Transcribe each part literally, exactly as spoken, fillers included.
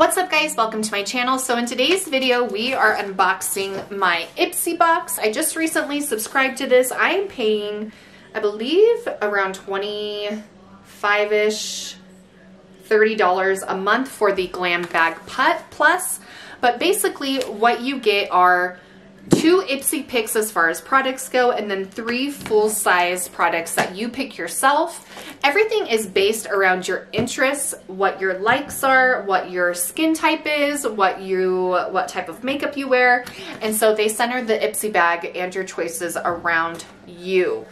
What's up guys, welcome to my channel. So in today's video we are unboxing my Ipsy box. I just recently subscribed to this. I'm paying, I believe, around twenty-five-ish, thirty dollars a month for the Glam Bag Plus. But basically what you get are two Ipsy picks as far as products go, and then three full-size products that you pick yourself. Everything is based around your interests, what your likes are, what your skin type is, what you what type of makeup you wear, and so they center the Ipsy bag and your choices around you.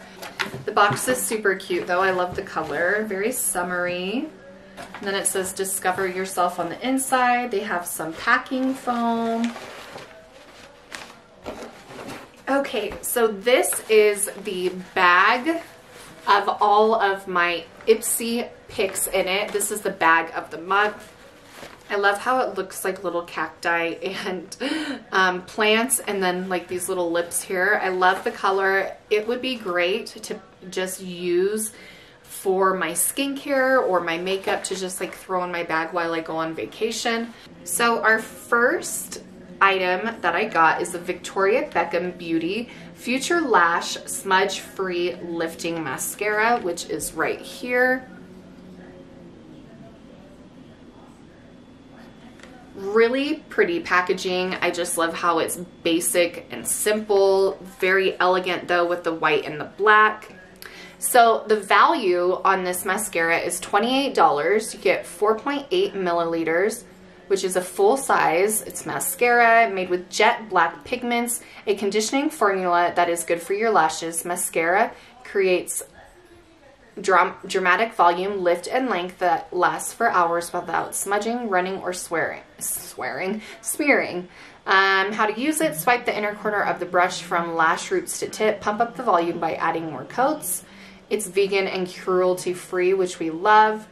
The box is super cute though. I love the color, very summery. And then it says discover yourself on the inside. They have some packing foam. Okay, so this is the bag of all of my Ipsy picks in it. This is the bag of the month. I love how it looks like little cacti and um, plants, and then like these little lips here. I love the color. It would be great to just use for my skincare or my makeup, to just like throw in my bag while I go on vacation. So our first item that I got is the Victoria Beckham Beauty Future Lash Smudge Free Lifting Mascara, which is right here. Really pretty packaging. I just love how it's basic and simple, very elegant though with the white and the black. So the value on this mascara is twenty-eight dollars. You get four point eight milliliters, which is a full size. It's mascara made with jet black pigments, a conditioning formula that is good for your lashes. Mascara creates dram dramatic volume, lift, and length that lasts for hours without smudging, running, or swearing, swearing, smearing. Um, how to use it: swipe the inner corner of the brush from lash roots to tip, pump up the volume by adding more coats. It's vegan and cruelty free, which we love.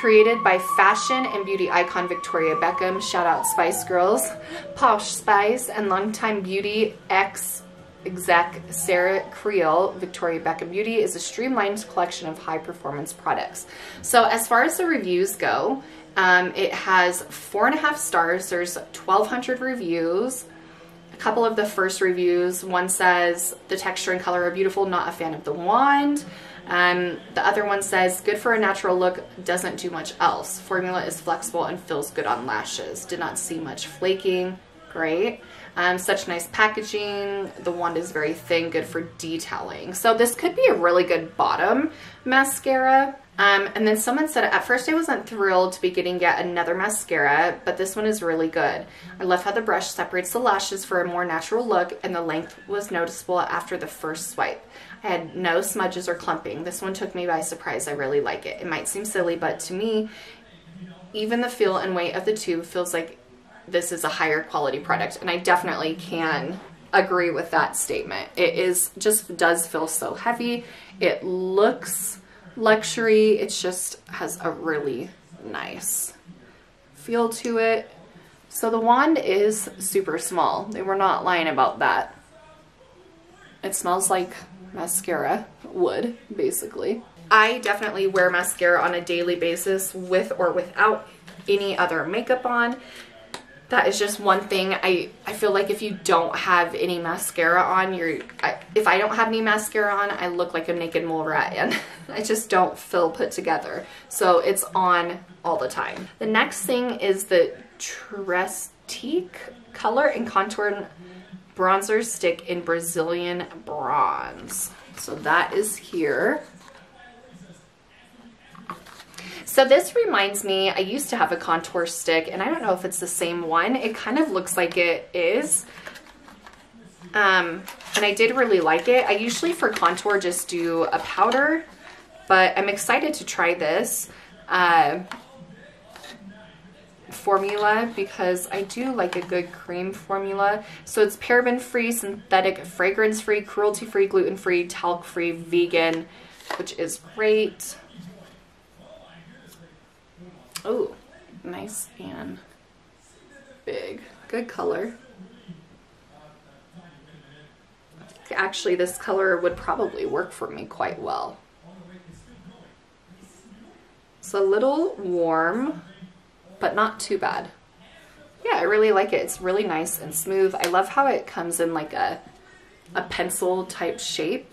Created by fashion and beauty icon Victoria Beckham, shout out Spice Girls, Posh Spice, and longtime beauty ex exec Sarah Creel. Victoria Beckham Beauty is a streamlined collection of high performance products. So as far as the reviews go, um, it has four and a half stars. There's twelve hundred reviews. A couple of the first reviews, one says the texture and color are beautiful, not a fan of the wand. Um, the other one says good for a natural look, doesn't do much else. Formula is flexible and feels good on lashes. Did not see much flaking. Great. Um, such nice packaging. The wand is very thin, good for detailing. So this could be a really good bottom mascara. Um, and then someone said, at first I wasn't thrilled to be getting yet another mascara, but this one is really good. I love how the brush separates the lashes for a more natural look, and the length was noticeable after the first swipe. I had no smudges or clumping. This one took me by surprise. I really like it. It might seem silly, but to me, even the feel and weight of the tube feels like this is a higher quality product, and I definitely can agree with that statement. It is just does feel so heavy. It looks luxury. It just has a really nice feel to it. So the wand is super small. They were not lying about that. It smells like mascara would, basically. I definitely wear mascara on a daily basis with or without any other makeup on. That is just one thing. I, I feel like if you don't have any mascara on, you're, I, if I don't have any mascara on, I look like a naked mole rat, and I just don't feel put together. So it's on all the time. The next thing is the Trestique Color and Contour Bronzer Stick in Brazilian Bronze. So that is here. So this reminds me, I used to have a contour stick, and I don't know if it's the same one. It kind of looks like it is. Um, and I did really like it. I usually for contour just do a powder, but I'm excited to try this uh, formula because I do like a good cream formula. So it's paraben-free, synthetic, fragrance-free, cruelty-free, gluten-free, talc-free, vegan, which is great. Oh, nice and big. Good color. Actually, this color would probably work for me quite well. It's a little warm, but not too bad. yeah, I really like it. It's really nice and smooth. I love how it comes in like a, a pencil type shape.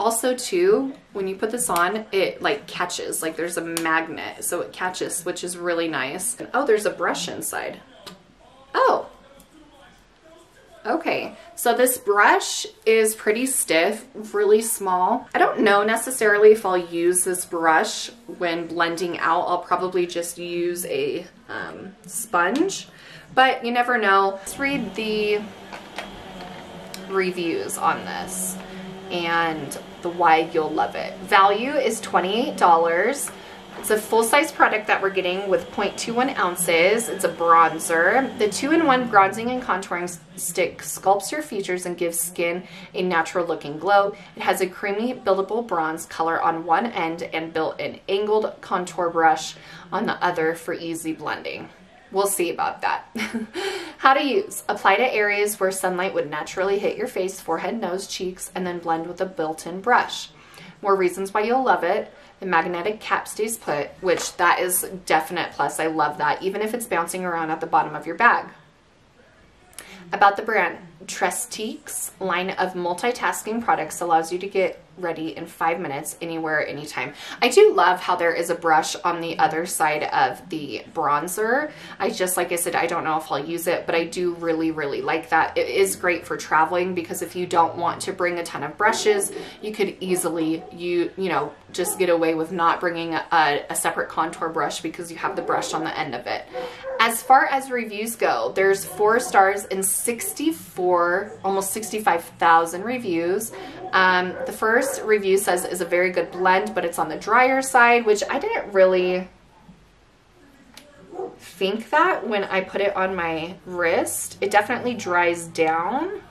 Also too, when you put this on, it like catches, like there's a magnet, so it catches, which is really nice. And oh, there's a brush inside. Oh, okay. So this brush is pretty stiff, really small. I don't know necessarily if I'll use this brush when blending out. I'll probably just use a um, sponge, but you never know. Let's read the reviews on this and the why you'll love it. Value is twenty-eight dollars. It's a full-size product that we're getting with zero point two one ounces. It's a bronzer. The two in one bronzing and contouring stick sculpts your features and gives skin a natural-looking glow. It has a creamy, buildable bronze color on one end and built-in angled contour brush on the other for easy blending. We'll see about that. How to use. Apply to areas where sunlight would naturally hit your face, forehead, nose, cheeks, and then blend with a built-in brush. More reasons why you'll love it. The magnetic cap stays put, which that is definite plus. I love that, even if it's bouncing around at the bottom of your bag. About the brand, Trestique's line of multitasking products allows you to get ready in five minutes, anywhere, anytime. I do love how there is a brush on the other side of the bronzer. I just, like I said, I don't know if I'll use it, but I do really, really like that. It is great for traveling because if you don't want to bring a ton of brushes, you could easily, you, you know, just get away with not bringing a, a separate contour brush because you have the brush on the end of it. As far as reviews go, there's four stars and sixty-four, almost sixty-five thousand reviews. Um, the first review says is a very good blend, but it's on the drier side, which I didn't really think that when I put it on my wrist. It definitely dries down.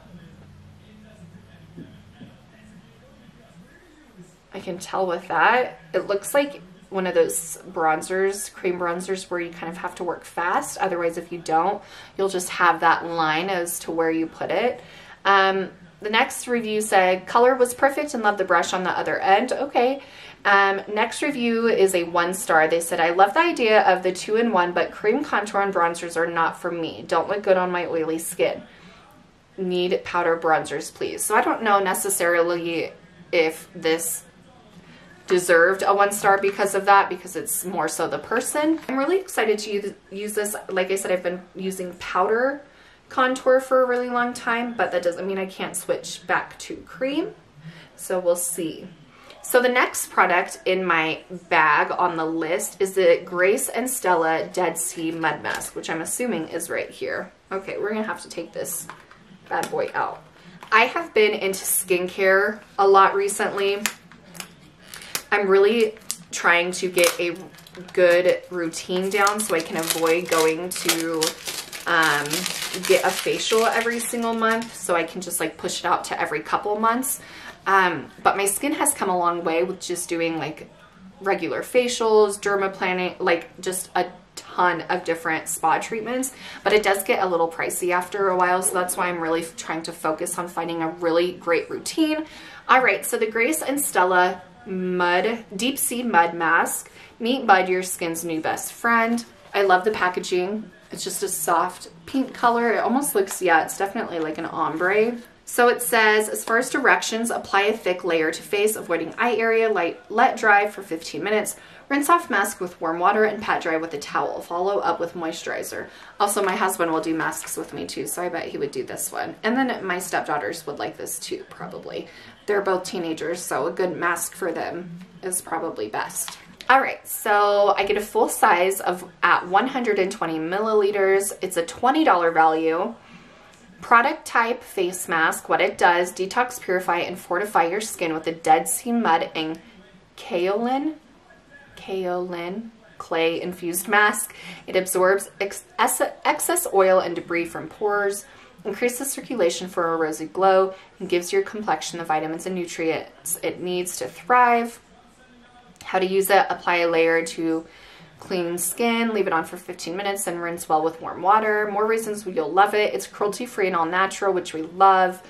I can tell with that. It looks like one of those bronzers, cream bronzers, where you kind of have to work fast. Otherwise, if you don't, you'll just have that line as to where you put it. Um, The next review said, color was perfect and love the brush on the other end. Okay. Um, next review is a one star. They said, I love the idea of the two in one, but cream contour and bronzers are not for me. Don't look good on my oily skin. Need powder bronzers, please. So I don't know necessarily if this deserved a one star because of that, because it's more so the person. I'm really excited to use, use this. Like I said, I've been using powder contour for a really long time, but that doesn't mean I can't switch back to cream, so we'll see. So the next product in my bag on the list is the Grace and Stella Dead Sea Mud Mask, which I'm assuming is right here. Okay, we're gonna have to take this bad boy out. I have been into skincare a lot recently. I'm really trying to get a good routine down so I can avoid going to um get a facial every single month, so I can just like push it out to every couple months. Um but my skin has come a long way with just doing like regular facials, dermaplaning, like just a ton of different spa treatments, but it does get a little pricey after a while, so that's why I'm really trying to focus on finding a really great routine. All right, so the Grace and Stella Mud Deep Sea Mud Mask. Meet Mud, your skin's new best friend. I love the packaging. It's just a soft pink color. It almost looks, yeah, it's definitely like an ombre. So it says, as far as directions, apply a thick layer to face, avoiding eye area, light, let dry for fifteen minutes. Rinse off mask with warm water and pat dry with a towel. Follow up with moisturizer. Also, my husband will do masks with me too, so I bet he would do this one. And then my stepdaughters would like this too, probably. They're both teenagers, so a good mask for them is probably best. All right, so I get a full size of at one hundred twenty milliliters. It's a twenty dollar value. Product type, face mask. What it does, detox, purify, and fortify your skin with a Dead Sea Mud and kaolin, kaolin clay infused mask. It absorbs ex excess oil and debris from pores, increases circulation for a rosy glow, and gives your complexion the vitamins and nutrients it needs to thrive. How to use it, apply a layer to clean skin, leave it on for fifteen minutes, and rinse well with warm water. More reasons you'll love it. It's cruelty free and all natural, which we love.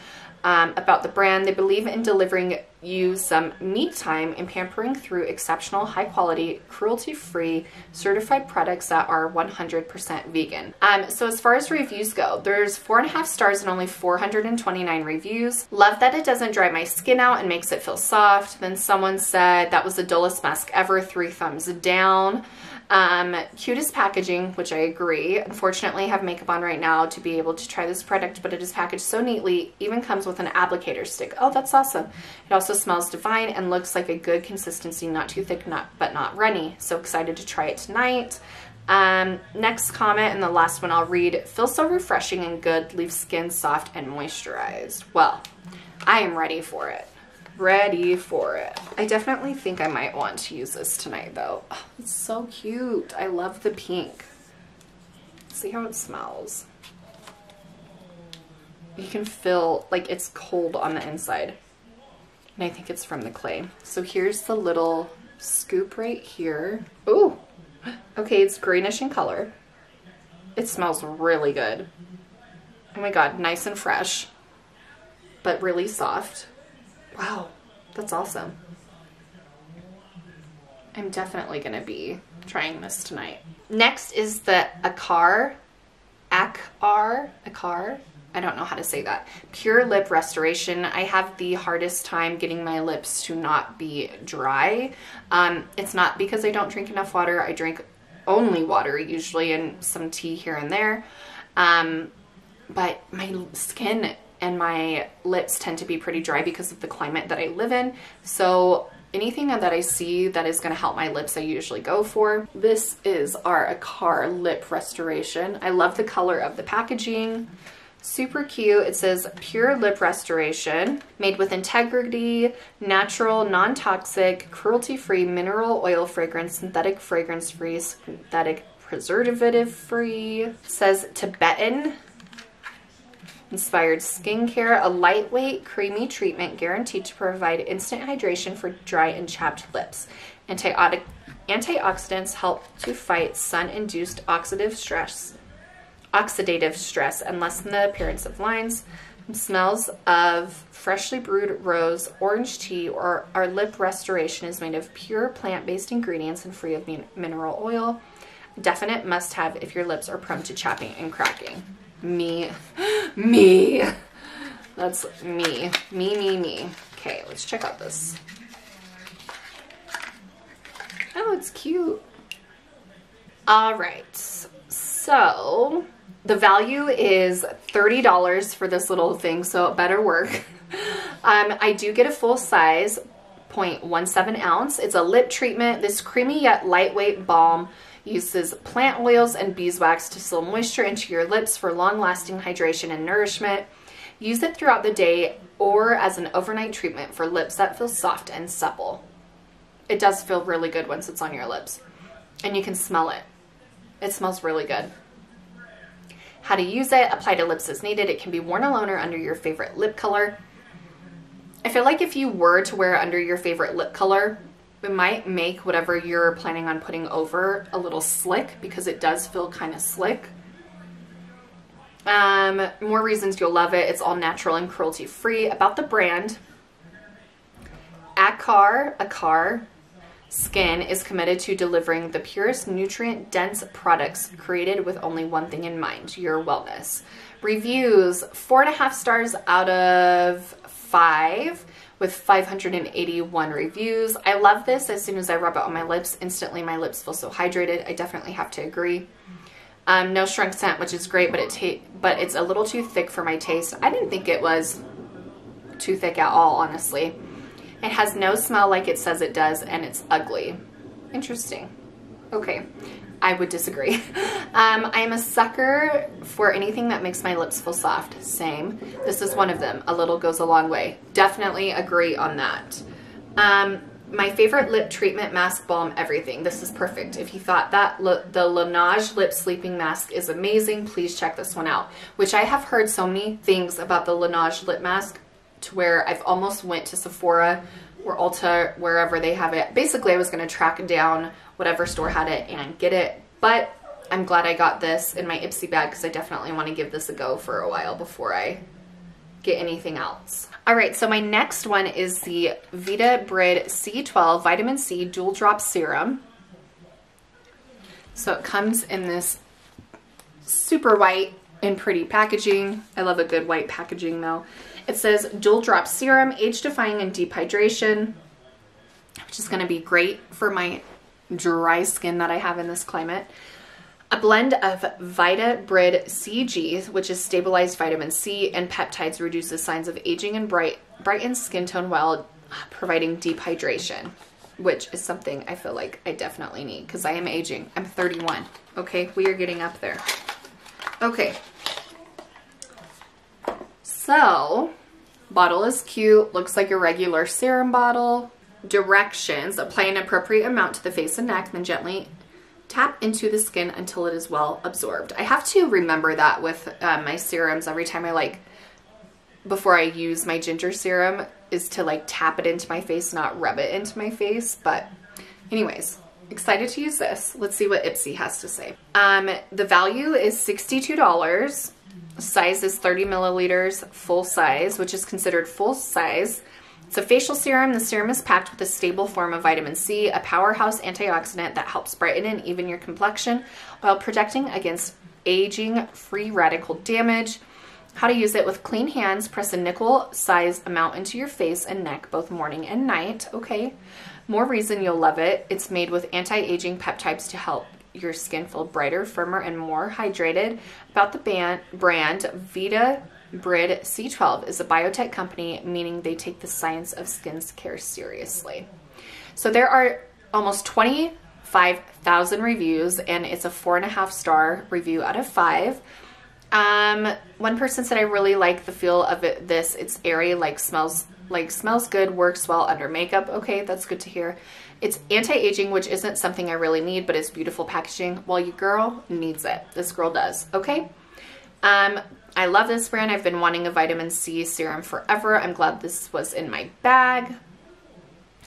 Um, about the brand, they believe in delivering use some me time in pampering through exceptional, high quality, cruelty-free, certified products that are one hundred percent vegan. Um, so as far as reviews go, there's four and a half stars and only four hundred twenty-nine reviews. Love that it doesn't dry my skin out and makes it feel soft. Then someone said that was the dullest mask ever, three thumbs down. Um, cutest packaging, which I agree. Unfortunately, I have makeup on right now to be able to try this product, but it is packaged so neatly, even comes with an applicator stick. Oh, that's awesome. It also smells divine and looks like a good consistency, not too thick, not, but not runny. So excited to try it tonight. Um, next comment and the last one I'll read. Feels so refreshing and good, leaves skin soft and moisturized. Well, I am ready for it. Ready for it. I definitely think I might want to use this tonight though. Oh, it's so cute. I love the pink. See how it smells. You can feel like it's cold on the inside. And I think it's from the clay. So here's the little scoop right here. Ooh, okay, it's greenish in color. It smells really good. Oh my God, nice and fresh, but really soft. Wow, that's awesome. I'm definitely gonna be trying this tonight. Next is the Akar, Akar, Akar, I don't know how to say that, Pure Lip Restoration. I have the hardest time getting my lips to not be dry. Um, it's not because I don't drink enough water. I drink only water usually and some tea here and there. Um, but my skin and my lips tend to be pretty dry because of the climate that I live in. So anything that I see that is gonna help my lips, I usually go for. This is our Akar Lip Restoration. I love the color of the packaging. Super cute. It says Pure Lip Restoration, made with integrity, natural, non-toxic, cruelty-free, mineral oil fragrance, synthetic fragrance-free, synthetic preservative-free. It says Tibetan inspired skincare, a lightweight, creamy treatment guaranteed to provide instant hydration for dry and chapped lips. Antioxic antioxidants help to fight sun-induced oxidative stress, oxidative stress and lessen the appearance of lines. Smells of freshly brewed rose, orange tea, or our lip restoration is made of pure plant-based ingredients and free of min mineral oil. Definite must-have if your lips are prone to chapping and cracking. Me, me, that's me, me, me, me. Okay, let's check out this. Oh, it's cute. All right, so the value is thirty dollars for this little thing, so it better work. um, I do get a full size, zero point one seven ounce. It's a lip treatment. This creamy yet lightweight balm uses plant oils and beeswax to seal moisture into your lips for long-lasting hydration and nourishment. Use it throughout the day or as an overnight treatment for lips that feel soft and supple. It does feel really good once it's on your lips, and you can smell it. It smells really good. How to use it, apply to lips as needed. It can be worn alone or under your favorite lip color. I feel like if you were to wear it under your favorite lip color, it might make whatever you're planning on putting over a little slick, because it does feel kind of slick. Um, more reasons you'll love it. It's all natural and cruelty free. About the brand, Akar, Akar Skin is committed to delivering the purest nutrient dense products created with only one thing in mind, your wellness. Reviews, four and a half stars out of five. With five hundred eighty-one reviews. I love this. As soon as I rub it on my lips, instantly my lips feel so hydrated. I definitely have to agree. Um, no shrink scent, which is great, but it but it's a little too thick for my taste. I didn't think it was too thick at all, honestly. It has no smell like it says it does, and it's ugly. Interesting. Okay, I would disagree. um, I am a sucker for anything that makes my lips feel soft. Same. This is one of them. A little goes a long way. Definitely agree on that. Um, my favorite lip treatment, mask, balm, everything. This is perfect. If you thought that the Laneige Lip Sleeping Mask is amazing, please check this one out, which I have heard so many things about the Laneige Lip Mask to where I've almost went to Sephora or Ulta, wherever they have it. Basically, I was going to track down whatever store had it and get it, but I'm glad I got this in my Ipsy bag because I definitely want to give this a go for a while before I get anything else. All right, so my next one is the VitaBrid C twelve Vitamin C Dual Drop Serum. So it comes in this super white and pretty packaging. I love a good white packaging though. It says Dual Drop Serum, age-defying and deep hydration, which is gonna be great for my dry skin that I have in this climate. A blend of VitaBrid C G, which is stabilized vitamin C, and peptides reduces signs of aging and bright, brightens skin tone while providing deep hydration, which is something I feel like I definitely need because I am aging. I'm thirty-one, okay? We are getting up there. Okay. So, bottle is cute. Looks like a regular serum bottle. Directions: apply an appropriate amount to the face and neck, then gently tap into the skin until it is well absorbed. I have to remember that with uh, my serums every time I like, before I use my ginger serum, is to like tap it into my face, not rub it into my face. But anyways, excited to use this. Let's see what Ipsy has to say. Um, the value is sixty-two dollars. Size is thirty milliliters, full size, which is considered full size. It's a facial serum. The serum is packed with a stable form of vitamin C, a powerhouse antioxidant that helps brighten and even your complexion while protecting against aging, free radical damage. How to use it: with clean hands, press a nickel-sized amount into your face and neck both morning and night. Okay, more reason you'll love it. It's made with anti-aging peptides to help your skin feel brighter, firmer, and more hydrated. About the band, brand, VitaBrid C twelve is a biotech company, meaning they take the science of skin care seriously. So there are almost twenty-five thousand reviews, and it's a four and a half star review out of five. Um, one person said, I really like the feel of it, this. It's airy, like smells, like smells good, works well under makeup. Okay, that's good to hear. It's anti-aging, which isn't something I really need, but it's beautiful packaging. Well, your girl needs it. This girl does. Okay. Um, I love this brand. I've been wanting a vitamin C serum forever. I'm glad this was in my bag.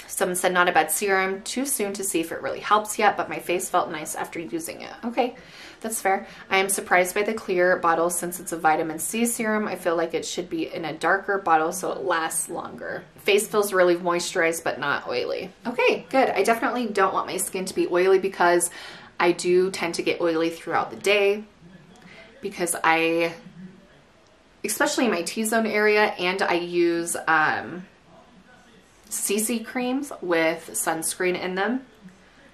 Someone said, not a bad serum. Too soon to see if it really helps yet, but my face felt nice after using it. Okay, that's fair. I am surprised by the clear bottle since it's a vitamin C serum. I feel like it should be in a darker bottle so it lasts longer. Face feels really moisturized but not oily. Okay, good. I definitely don't want my skin to be oily because I do tend to get oily throughout the day because I... especially in my T-zone area, and I use um, C C creams with sunscreen in them.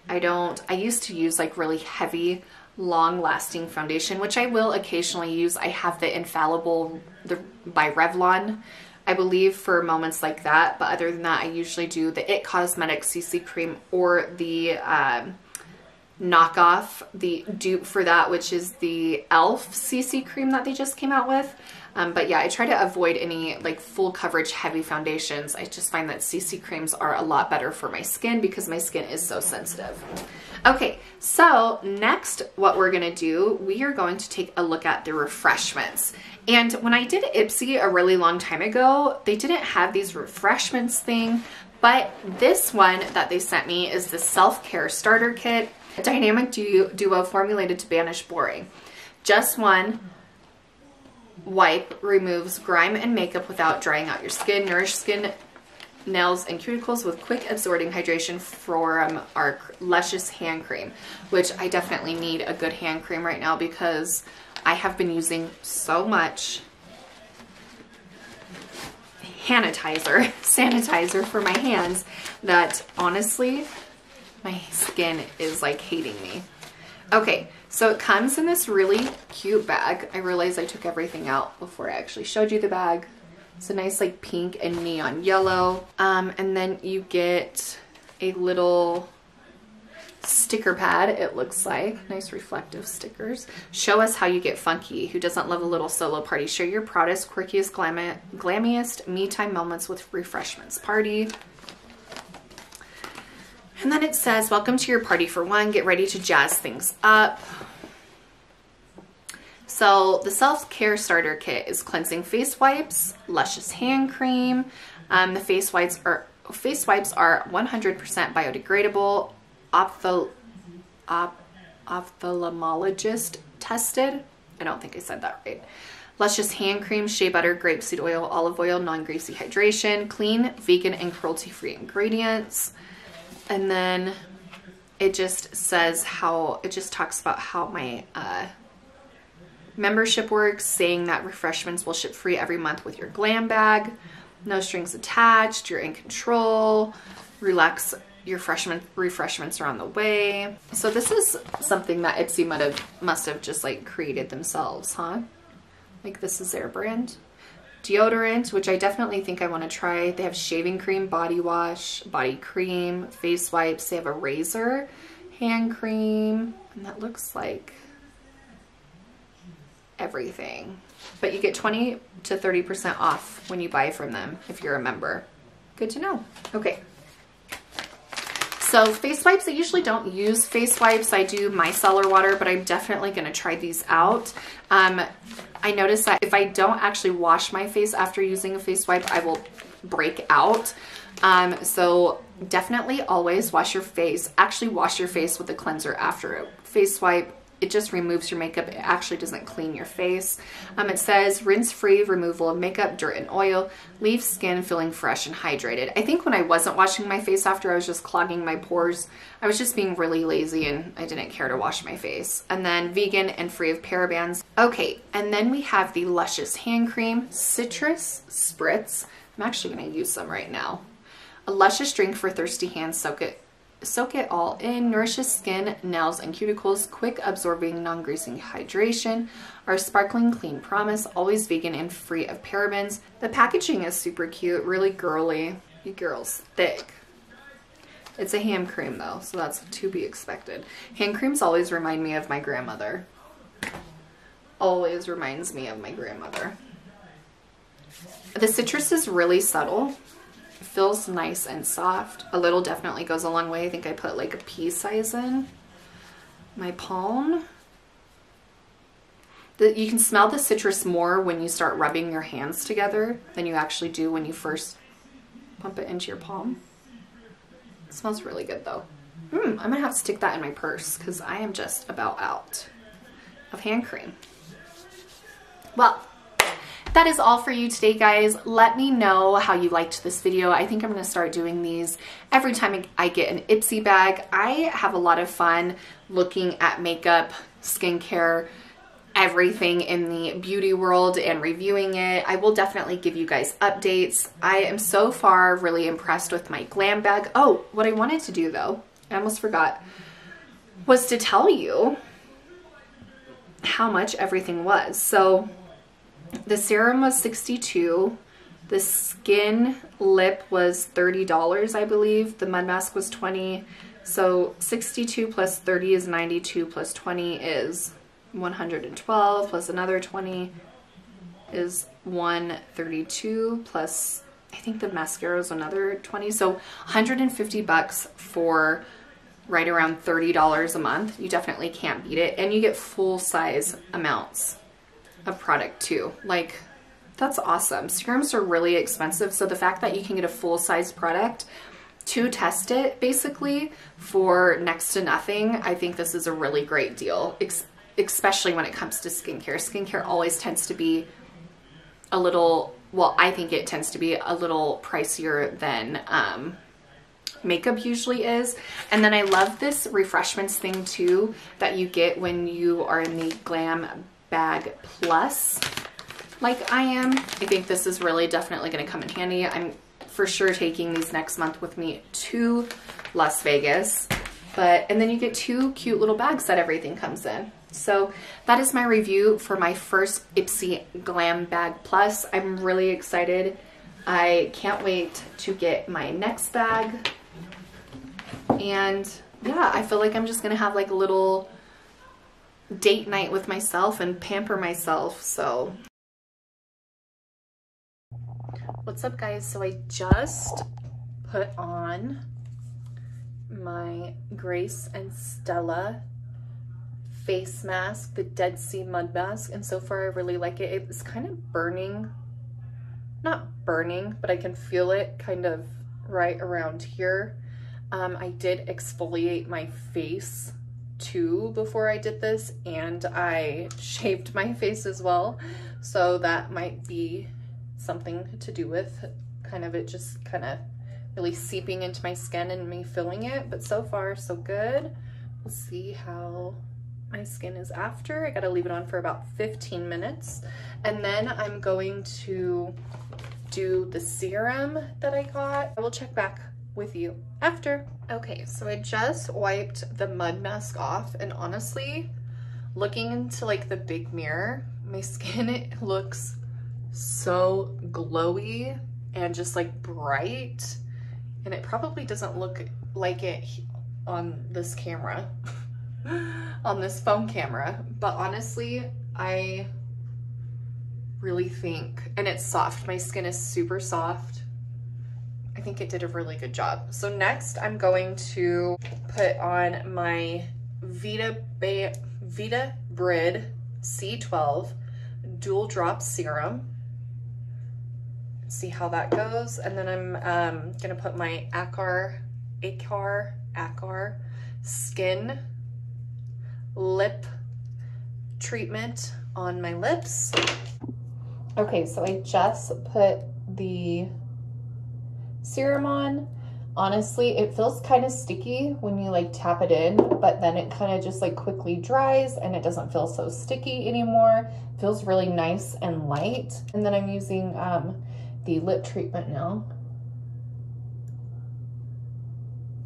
I don't, I used to use like really heavy, long-lasting foundation, which I will occasionally use. I have the Infallible the, by Revlon, I believe, for moments like that, but other than that, I usually do the It Cosmetics C C cream or the um, knockoff, the dupe for that, which is the e l f C C cream that they just came out with. Um, but yeah, I try to avoid any like full coverage heavy foundations. I just find that C C creams are a lot better for my skin because my skin is so sensitive. Okay, so next what we're gonna do, we are going to take a look at the refreshments. And when I did Ipsy a really long time ago, they didn't have these refreshments thing, but this one that they sent me is the self-care starter kit, a dynamic duo, duo formulated to banish boring. Just one wipe removes grime and makeup without drying out your skin. Nourish skin, nails, and cuticles with quick absorbing hydration from our luscious hand cream, which I definitely need a good hand cream right now because I have been using so much sanitizer sanitizer for my hands that honestly my skin is like hating me. Okay, so it comes in this really cute bag. I realized I took everything out before I actually showed you the bag. It's a nice like pink and neon yellow. Um, and then you get a little sticker pad, it looks like. Nice reflective stickers. Show us how you get funky. Who doesn't love a little solo party? Share your proudest, quirkiest, glam glammiest me-time moments with refreshments party. And then it says, welcome to your party for one. Get ready to jazz things up. So the self-care starter kit is cleansing face wipes, luscious hand cream. Um, the face wipes are face wipes are one hundred percent biodegradable, ophtho, op, ophthalmologist tested. I don't think I said that right. Luscious hand cream, shea butter, grapeseed oil, olive oil, non-greasy hydration, clean, vegan, and cruelty-free ingredients. And then it just says how, it just talks about how my uh, membership works, saying that refreshments will ship free every month with your glam bag. No strings attached, you're in control, relax your freshman, refreshments are on the way. So this is something that Ipsy might have, must have just like created themselves, huh? Like this is their brand. Deodorant, which I definitely think I want to try. They have shaving cream, body wash, body cream, face wipes. They have a razor, hand cream, and that looks like everything. But you get twenty to thirty percent off when you buy from them if you're a member. Good to know. Okay. So face wipes, I usually don't use face wipes. I do micellar water, but I'm definitely going to try these out. Um, I noticed that if I don't actually wash my face after using a face wipe, I will break out. Um, so definitely always wash your face. Actually wash your face with a cleanser after a face wipe. It just removes your makeup. It actually doesn't clean your face. Um, it says rinse-free removal of makeup, dirt, and oil. Leave skin feeling fresh and hydrated. I think when I wasn't washing my face after, I was just clogging my pores. I was just being really lazy and I didn't care to wash my face. And then vegan and free of parabens. Okay, and then we have the Luscious Hand Cream Citrus Spritz. I'm actually going to use some right now. A luscious drink for thirsty hands. Soak it. Soak it all in, nourishes skin, nails, and cuticles, quick absorbing, non-greasing hydration, our sparkling clean promise, always vegan and free of parabens. The packaging is super cute, really girly. You girls, thick. It's a hand cream though, so that's to be expected. Hand creams always remind me of my grandmother. Always reminds me of my grandmother. The citrus is really subtle. Feels nice and soft. A little definitely goes a long way. I think I put like a pea size in my palm. The, you can smell the citrus more when you start rubbing your hands together than you actually do when you first pump it into your palm. It smells really good though. Mm, I'm gonna have to stick that in my purse because I am just about out of hand cream. Well, that is all for you today, guys. Let me know how you liked this video. I think I'm going to start doing these every time I get an Ipsy bag. I have a lot of fun looking at makeup, skincare, everything in the beauty world and reviewing it. I will definitely give you guys updates. I am so far really impressed with my glam bag. Oh, what I wanted to do though, I almost forgot, was to tell you how much everything was. So the serum was sixty-two dollars, the skin lip was thirty dollars, I believe, the mud mask was twenty dollars, so sixty-two plus thirty is ninety-two, plus twenty is one hundred twelve, plus another twenty is one hundred thirty-two, plus I think the mascara is another twenty, so one hundred fifty bucks for right around thirty dollars a month. You definitely can't beat it, and you get full size amounts of product too. Like, that's awesome. Serums are really expensive, so the fact that you can get a full-size product to test it basically for next to nothing, I think this is a really great deal, especially when it comes to skincare. Skincare always tends to be a little, well, I think it tends to be a little pricier than um, makeup usually is. And then I love this refreshments thing too that you get when you are in the glam bag plus like I am. I think this is really definitely going to come in handy. I'm for sure taking these next month with me to Las Vegas, but and then you get two cute little bags that everything comes in. So that is my review for my first Ipsy Glam Bag Plus. I'm really excited. I can't wait to get my next bag, and yeah, I feel like I'm just gonna have like a little date night with myself and pamper myself. So what's up, guys? So I just put on my Grace and Stella face mask, the Dead Sea Mud Mask, and so far I really like it. It's kind of burning, not burning, but I can feel it kind of right around here. um, I did exfoliate my face two before I did this, and I shaved my face as well, so that might be something to do with kind of it just kind of really seeping into my skin and me feeling it. But so far so good. Let's see how my skin is after. I gotta leave it on for about fifteen minutes, and then I'm going to do the serum that I got. I will check back with you after. Okay, so I just wiped the mud mask off, and honestly, looking into like the big mirror, my skin, it looks so glowy and just like bright, and it probably doesn't look like it on this camera, on this phone camera, but honestly, I really think, and it's soft, my skin is super soft. I think it did a really good job. So next I'm going to put on my VitaBrid C twelve dual drop serum. See how that goes. And then I'm um, gonna put my Akar, Akar, Akar Skin lip treatment on my lips. Okay, so I just put the serum on. Honestly, it feels kind of sticky when you like tap it in, but then it kind of just like quickly dries and it doesn't feel so sticky anymore. It feels really nice and light. And then I'm using um, the lip treatment now,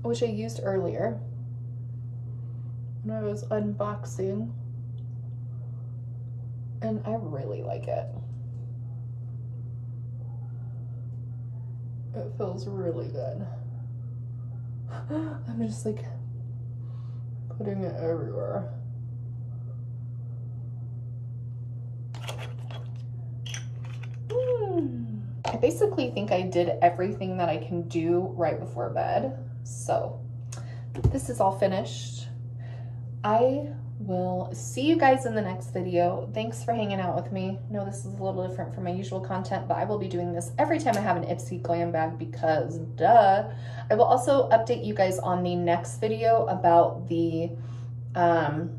which I used earlier when I was unboxing, and I really like it. It feels really good. I'm just like putting it everywhere. Mm. I basically think I did everything that I can do right before bed. So this is all finished. I will see you guys in the next video. Thanks for hanging out with me. No, this is a little different from my usual content, but I will be doing this every time I have an Ipsy Glam Bag because duh. I will also update you guys on the next video about the um,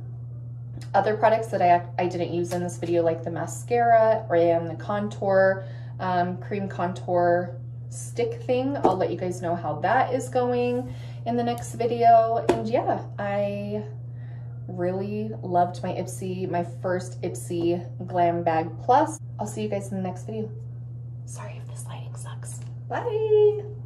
other products that I, I didn't use in this video, like the mascara and the contour, um, cream contour stick thing. I'll let you guys know how that is going in the next video. And yeah, I really loved my Ipsy, my first Ipsy Glam Bag Plus. I'll see you guys in the next video. Sorry if this lighting sucks. Bye.